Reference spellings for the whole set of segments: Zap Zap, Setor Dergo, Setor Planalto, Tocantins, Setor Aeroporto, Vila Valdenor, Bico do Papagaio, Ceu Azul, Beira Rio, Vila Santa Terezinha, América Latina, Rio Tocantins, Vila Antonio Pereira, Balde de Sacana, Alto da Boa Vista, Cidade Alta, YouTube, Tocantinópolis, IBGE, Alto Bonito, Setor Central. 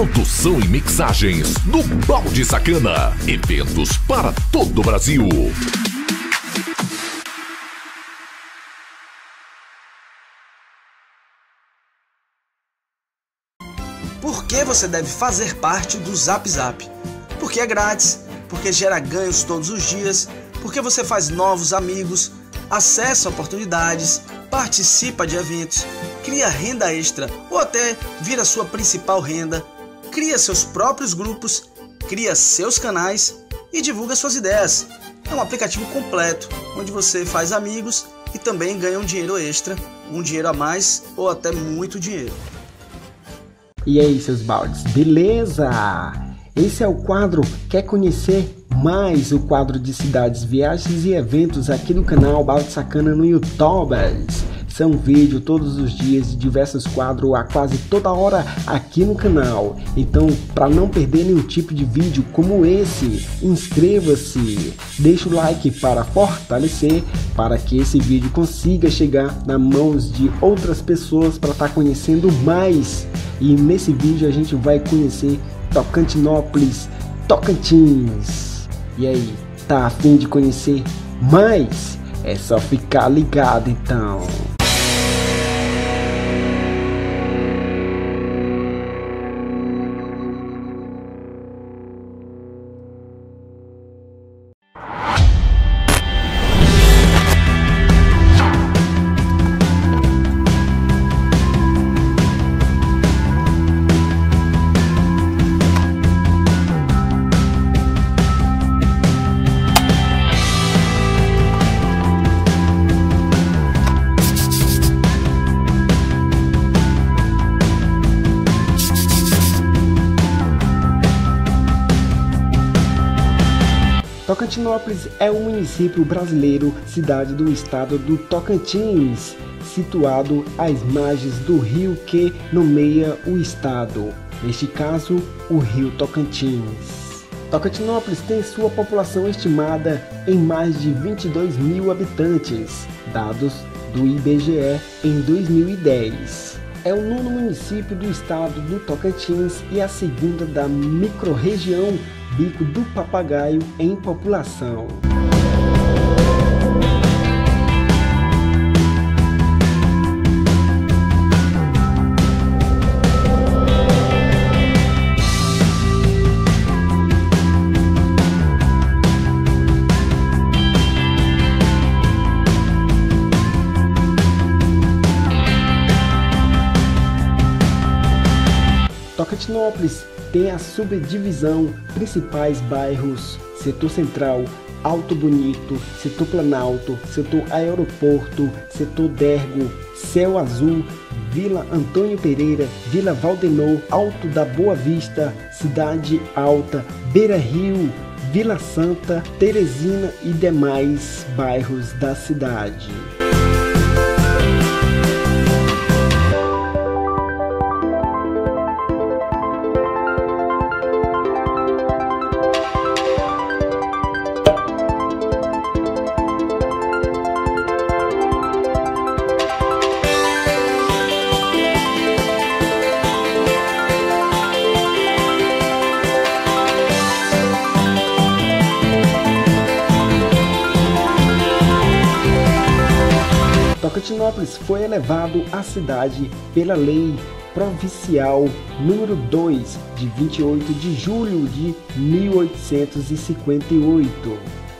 Produção e mixagens do Balde de Sacana. Eventos para todo o Brasil. Por que você deve fazer parte do Zap Zap? Porque é grátis, porque gera ganhos todos os dias, porque você faz novos amigos, acessa oportunidades, participa de eventos, cria renda extra ou até vira sua principal renda, cria seus próprios grupos, cria seus canais e divulga suas ideias. É um aplicativo completo, onde você faz amigos e também ganha um dinheiro extra, um dinheiro a mais ou até muito dinheiro. E aí, seus baldes, beleza? Esse é o quadro Quer Conhecer Mais, o quadro de cidades, viagens e eventos aqui no canal Balde Sacana no YouTube. São vídeos todos os dias de diversos quadros a quase toda hora aqui no canal. Então, para não perder nenhum tipo de vídeo como esse, inscreva-se, deixa o like para fortalecer, para que esse vídeo consiga chegar nas mãos de outras pessoas para estar conhecendo mais. E nesse vídeo a gente vai conhecer Tocantinópolis, Tocantins. E aí, tá a fim de conhecer mais? É só ficar ligado então. Tocantinópolis é um município brasileiro, cidade do estado do Tocantins, situado às margens do rio que nomeia o estado, neste caso o Rio Tocantins. Tocantinópolis tem sua população estimada em mais de 22 mil habitantes, dados do IBGE em 2010. É o nono município do estado do Tocantins e a segunda da microrregião Bico do Papagaio em população. Tocantinópolis tem a subdivisão principais bairros: Setor Central, Alto Bonito, Setor Planalto, Setor Aeroporto, Setor Dergo, Céu Azul, Vila Antônio Pereira, Vila Valdenor, Alto da Boa Vista, Cidade Alta, Beira Rio, Vila Santa, Teresina e demais bairros da cidade. Tocantinópolis foi elevado à cidade pela Lei Provincial número 2, de 28 de julho de 1858.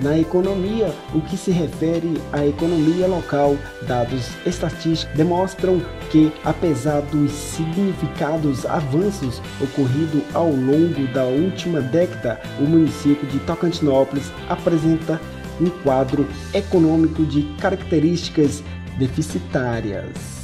Na economia, o que se refere à economia local, dados estatísticos demonstram que, apesar dos significados avanços ocorridos ao longo da última década, o município de Tocantinópolis apresenta um quadro econômico de características deficitárias.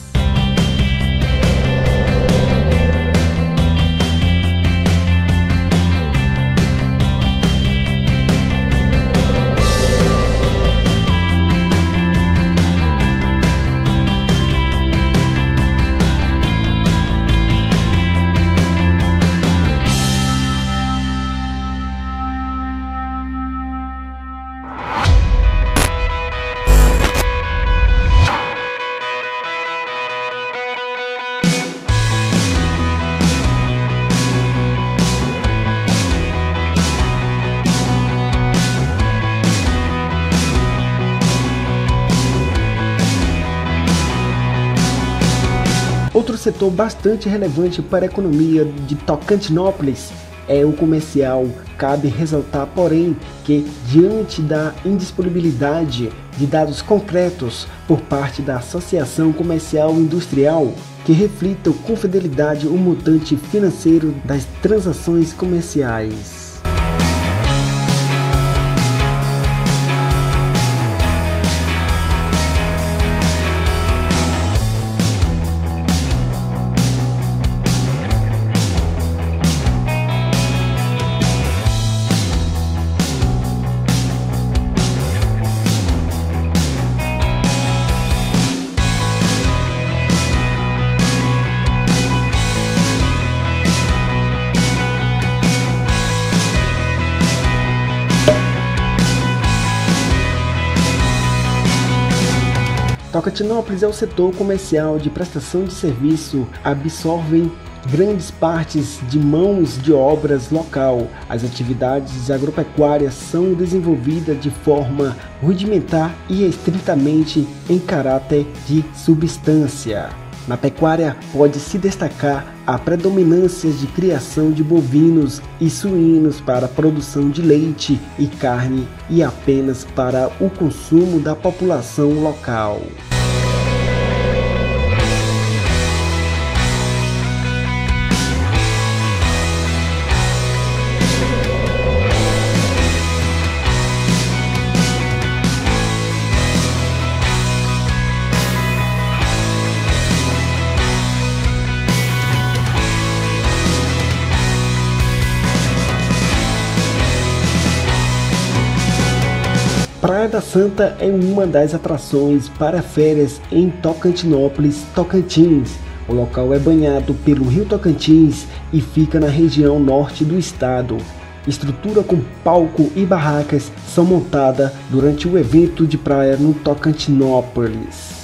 Outro setor bastante relevante para a economia de Tocantinópolis é o comercial. Cabe ressaltar, porém, que diante da indisponibilidade de dados concretos por parte da Associação Comercial Industrial que reflitam com fidelidade o montante financeiro das transações comerciais. Tocantinópolis é o setor comercial de prestação de serviço, absorvem grandes partes de mãos de obras local. As atividades agropecuárias são desenvolvidas de forma rudimentar e estritamente em caráter de substância. Na pecuária pode-se destacar a predominância de criação de bovinos e suínos para a produção de leite e carne e apenas para o consumo da população local. Praia da Santa é uma das atrações para férias em Tocantinópolis, Tocantins. O local é banhado pelo Rio Tocantins e fica na região norte do estado. Estrutura com palco e barracas são montadas durante o evento de praia no Tocantinópolis.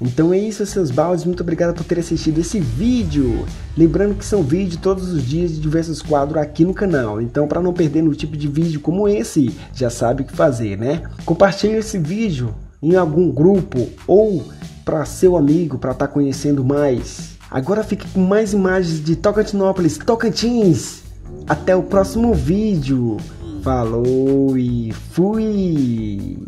Então é isso, seus baldes, muito obrigado por ter assistido esse vídeo. Lembrando que são vídeos todos os dias de diversos quadros aqui no canal. Então, para não perder no tipo de vídeo como esse, já sabe o que fazer, né? Compartilhe esse vídeo em algum grupo ou para seu amigo, para estar conhecendo mais. Agora fique com mais imagens de Tocantinópolis, Tocantins. Até o próximo vídeo. Falou e fui!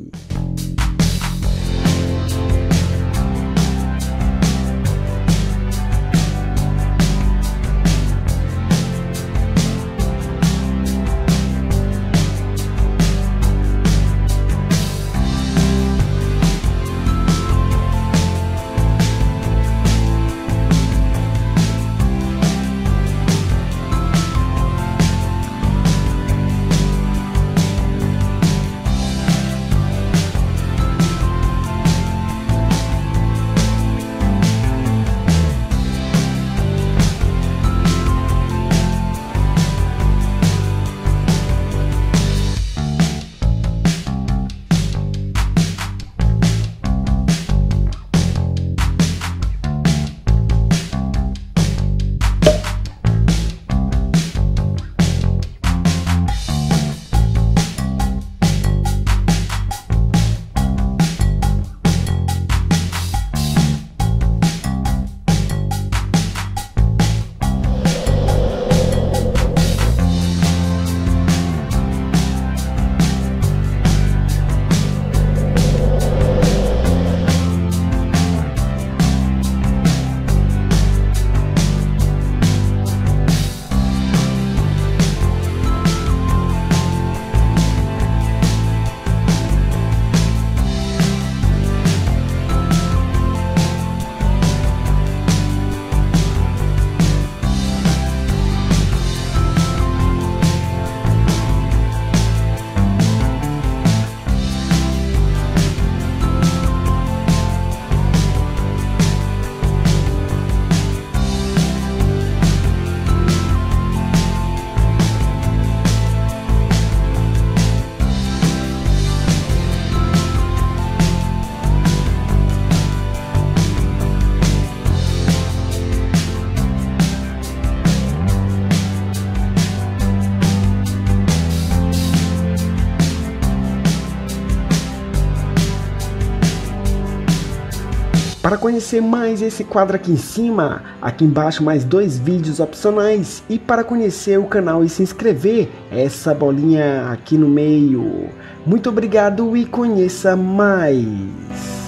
Para conhecer mais esse quadro aqui em cima, aqui embaixo mais dois vídeos opcionais, e para conhecer o canal e se inscrever, essa bolinha aqui no meio. Muito obrigado e conheça mais!